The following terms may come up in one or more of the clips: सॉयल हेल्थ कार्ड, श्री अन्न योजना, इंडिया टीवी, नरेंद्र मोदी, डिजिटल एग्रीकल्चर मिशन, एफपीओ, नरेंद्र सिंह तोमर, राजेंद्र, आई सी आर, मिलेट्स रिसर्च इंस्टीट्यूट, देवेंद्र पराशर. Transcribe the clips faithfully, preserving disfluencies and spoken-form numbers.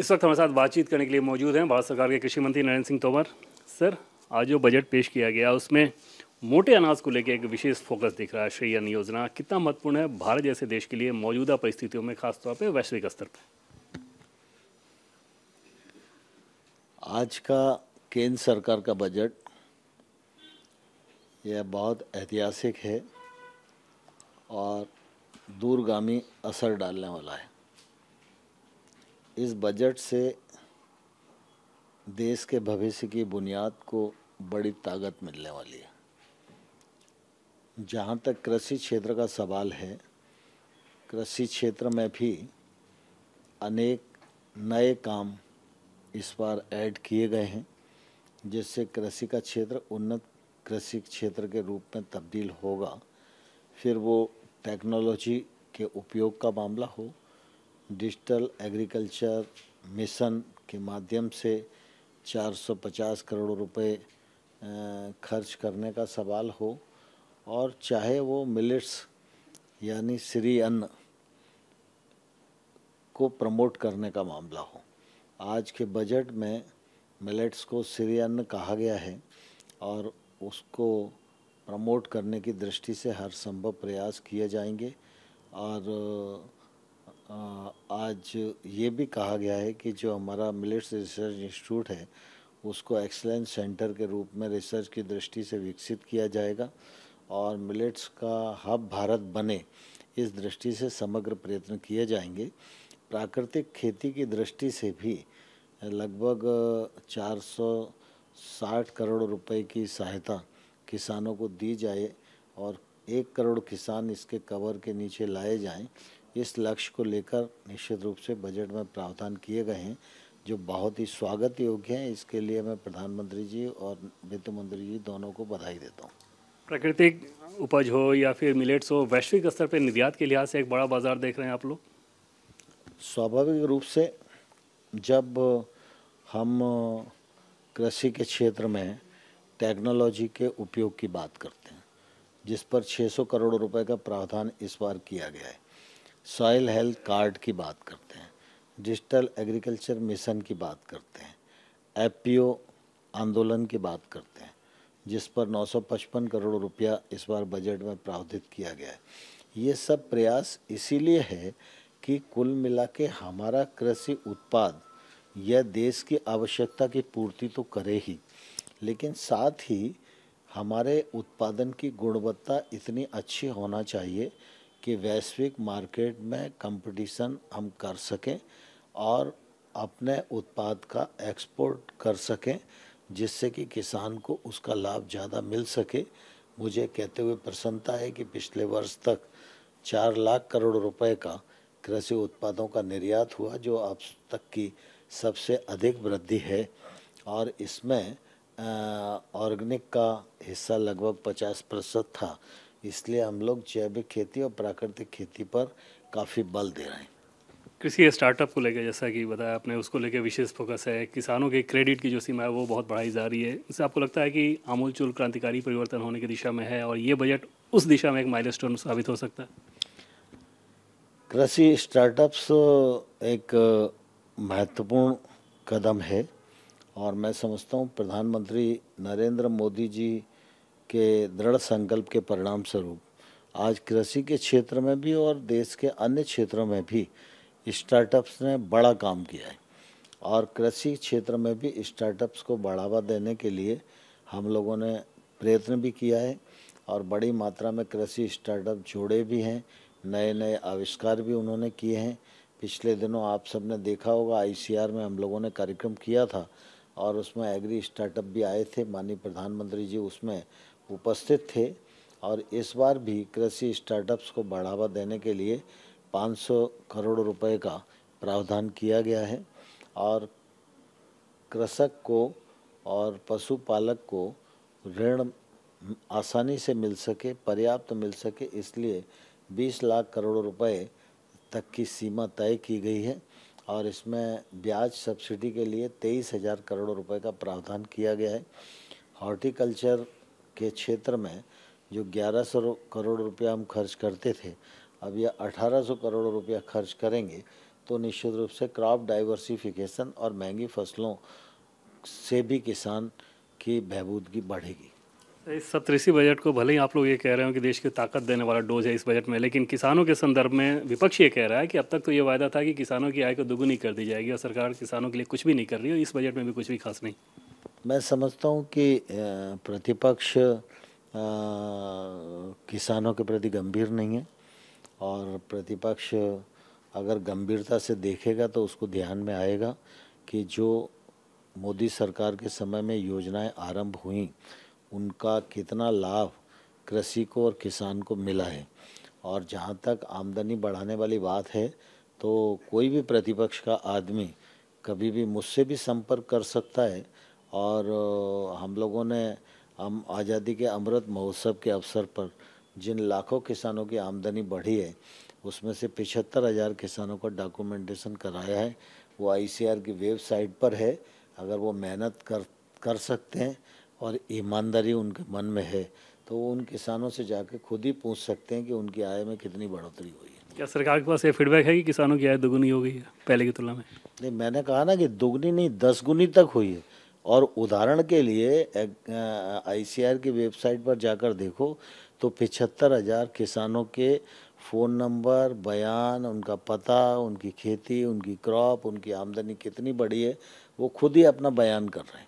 इस वक्त हमारे साथ बातचीत करने के लिए मौजूद हैं भारत सरकार के कृषि मंत्री नरेंद्र सिंह तोमर। सर, आज जो बजट पेश किया गया उसमें मोटे अनाज को लेकर एक विशेष फोकस दिख रहा है। श्री अन्न योजना कितना महत्वपूर्ण है भारत जैसे देश के लिए मौजूदा परिस्थितियों में, खासतौर पर वैश्विक स्तर पर? आज का केंद्र सरकार का बजट यह बहुत ऐतिहासिक है और दूरगामी असर डालने वाला है। इस बजट से देश के भविष्य की बुनियाद को बड़ी ताकत मिलने वाली है। जहाँ तक कृषि क्षेत्र का सवाल है, कृषि क्षेत्र में भी अनेक नए काम इस बार ऐड किए गए हैं, जिससे कृषि का क्षेत्र उन्नत कृषि क्षेत्र के रूप में तब्दील होगा। फिर वो टेक्नोलॉजी के उपयोग का मामला हो, डिजिटल एग्रीकल्चर मिशन के माध्यम से चार सौ पचास करोड़ रुपए खर्च करने का सवाल हो, और चाहे वो मिलेट्स यानी श्री अन्न को प्रमोट करने का मामला हो। आज के बजट में मिलेट्स को श्री अन्न कहा गया है और उसको प्रमोट करने की दृष्टि से हर संभव प्रयास किए जाएंगे। और आज ये भी कहा गया है कि जो हमारा मिलेट्स रिसर्च इंस्टीट्यूट है उसको एक्सलेंस सेंटर के रूप में रिसर्च की दृष्टि से विकसित किया जाएगा और मिलेट्स का हब भारत बने, इस दृष्टि से समग्र प्रयत्न किए जाएंगे। प्राकृतिक खेती की दृष्टि से भी लगभग चार सौ साठ करोड़ रुपए की सहायता किसानों को दी जाए और एक करोड़ किसान इसके कवर के नीचे लाए जाएं। इस लक्ष्य को लेकर निश्चित रूप से बजट में प्रावधान किए गए हैं जो बहुत ही स्वागत योग्य हैं। इसके लिए मैं प्रधानमंत्री जी और वित्त मंत्री जी दोनों को बधाई देता हूँ। प्राकृतिक उपज हो या फिर मिलेट्स हो, वैश्विक स्तर पर निर्यात के लिहाज से एक बड़ा बाजार देख रहे हैं आप लोग। स्वाभाविक रूप से जब हम कृषि के क्षेत्र में टेक्नोलॉजी के उपयोग की बात करते हैं, जिस पर छह सौ करोड़ रुपए का प्रावधान इस बार किया गया है, सॉयल हेल्थ कार्ड की बात करते हैं, डिजिटल एग्रीकल्चर मिशन की बात करते हैं, एफपीओ आंदोलन की बात करते हैं, जिस पर नौ सौ पचपन करोड़ रुपया इस बार बजट में प्रावधान किया गया है। ये सब प्रयास इसीलिए है कि कुल मिला के हमारा कृषि उत्पाद यह देश की आवश्यकता की पूर्ति तो करे ही, लेकिन साथ ही हमारे उत्पादन की गुणवत्ता इतनी अच्छी होना चाहिए कि वैश्विक मार्केट में कंपटीशन हम कर सकें और अपने उत्पाद का एक्सपोर्ट कर सकें, जिससे कि किसान को उसका लाभ ज़्यादा मिल सके। मुझे कहते हुए प्रसन्नता है कि पिछले वर्ष तक चार लाख करोड़ रुपए का कृषि उत्पादों का निर्यात हुआ, जो अब तक की सबसे अधिक वृद्धि है। और इसमें ऑर्गेनिक का हिस्सा लगभग पचास प्रतिशत था, इसलिए हम लोग जैविक खेती और प्राकृतिक खेती पर काफ़ी बल दे रहे हैं। कृषि स्टार्टअप को लेकर जैसा कि बताया आपने, उसको लेकर विशेष फोकस है। किसानों के क्रेडिट की जो सीमा है वो बहुत बढ़ाई जा रही है। इससे आपको लगता है कि आमूलचूल क्रांतिकारी परिवर्तन होने की दिशा में है और ये बजट उस दिशा में एक माइलस्टोन साबित हो सकता है? कृषि स्टार्टअप्स एक महत्वपूर्ण कदम है और मैं समझता हूँ प्रधानमंत्री नरेंद्र मोदी जी के दृढ़ संकल्प के परिणाम स्वरूप आज कृषि के क्षेत्र में भी और देश के अन्य क्षेत्रों में भी स्टार्टअप्स ने बड़ा काम किया है। और कृषि क्षेत्र में भी स्टार्टअप्स को बढ़ावा देने के लिए हम लोगों ने प्रयत्न भी किया है और बड़ी मात्रा में कृषि स्टार्टअप जोड़े भी हैं, नए नए आविष्कार भी उन्होंने किए हैं। पिछले दिनों आप सबने देखा होगा आई सी आर में हम लोगों ने कार्यक्रम किया था और उसमें एग्री स्टार्टअप भी आए थे, माननीय प्रधानमंत्री जी उसमें उपस्थित थे। और इस बार भी कृषि स्टार्टअप्स को बढ़ावा देने के लिए पाँच सौ करोड़ रुपए का प्रावधान किया गया है और कृषक को और पशुपालक को ऋण आसानी से मिल सके, पर्याप्त मिल सके, इसलिए बीस लाख करोड़ रुपए तक की सीमा तय की गई है। और इसमें ब्याज सब्सिडी के लिए तेईस हज़ार करोड़ रुपए का प्रावधान किया गया है। हॉर्टिकल्चर के क्षेत्र में जो ग्यारह सौ करोड़ रुपया हम खर्च करते थे, अब यह अठारह सौ करोड़ रुपया खर्च करेंगे, तो निश्चित रूप से क्रॉप डाइवर्सिफिकेशन और महंगी फसलों से भी किसान की बहबूदगी बढ़ेगी। इस सप्तऋषि बजट को भले ही आप लोग ये कह रहे हो कि देश की ताकत देने वाला डोज है इस बजट में, लेकिन किसानों के संदर्भ में विपक्ष ये कह रहा है कि अब तक तो ये वायदा था कि किसानों की आय को दुगुनी कर दी जाएगी और सरकार किसानों के लिए कुछ भी नहीं कर रही है, इस बजट में भी कुछ भी खास नहीं। मैं समझता हूँ कि प्रतिपक्ष किसानों के प्रति गंभीर नहीं है, और प्रतिपक्ष अगर गंभीरता से देखेगा तो उसको ध्यान में आएगा कि जो मोदी सरकार के समय में योजनाएं आरंभ हुई उनका कितना लाभ कृषि को और किसान को मिला है। और जहां तक आमदनी बढ़ाने वाली बात है तो कोई भी प्रतिपक्ष का आदमी कभी भी मुझसे भी संपर्क कर सकता है, और हम लोगों ने हम आज़ादी के अमृत महोत्सव के अवसर पर जिन लाखों किसानों की आमदनी बढ़ी है उसमें से पिछहत्तर हज़ार किसानों का डॉक्यूमेंटेशन कराया है। वो आई सी आर की वेबसाइट पर है, अगर वो मेहनत कर कर सकते हैं और ईमानदारी उनके मन में है तो वो उन किसानों से जाके खुद ही पूछ सकते हैं कि उनकी आय में कितनी बढ़ोतरी हुई है। क्या सरकार के पास ये फीडबैक है कि किसानों की आय दोगुनी हो गई है पहले की तुलना में? नहीं, मैंने कहा ना कि दोगुनी नहीं दस गुनी तक हुई है। और उदाहरण के लिए आई सी आर की वेबसाइट पर जाकर देखो तो पिछहत्तर हज़ार किसानों के फ़ोन नंबर, बयान, उनका पता, उनकी खेती, उनकी क्रॉप, उनकी आमदनी कितनी बढ़ी है वो खुद ही अपना बयान कर रहे हैं।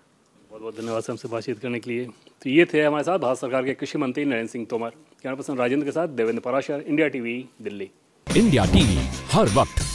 बहुत बहुत धन्यवाद हमसे बातचीत करने के लिए। तो ये थे हमारे साथ भारत सरकार के कृषि मंत्री नरेंद्र सिंह तोमर। कैमरा पर्सन राजेंद्र के साथ देवेंद्र पराशर, इंडिया टीवी Delhi. इंडिया टीवी हर वक्त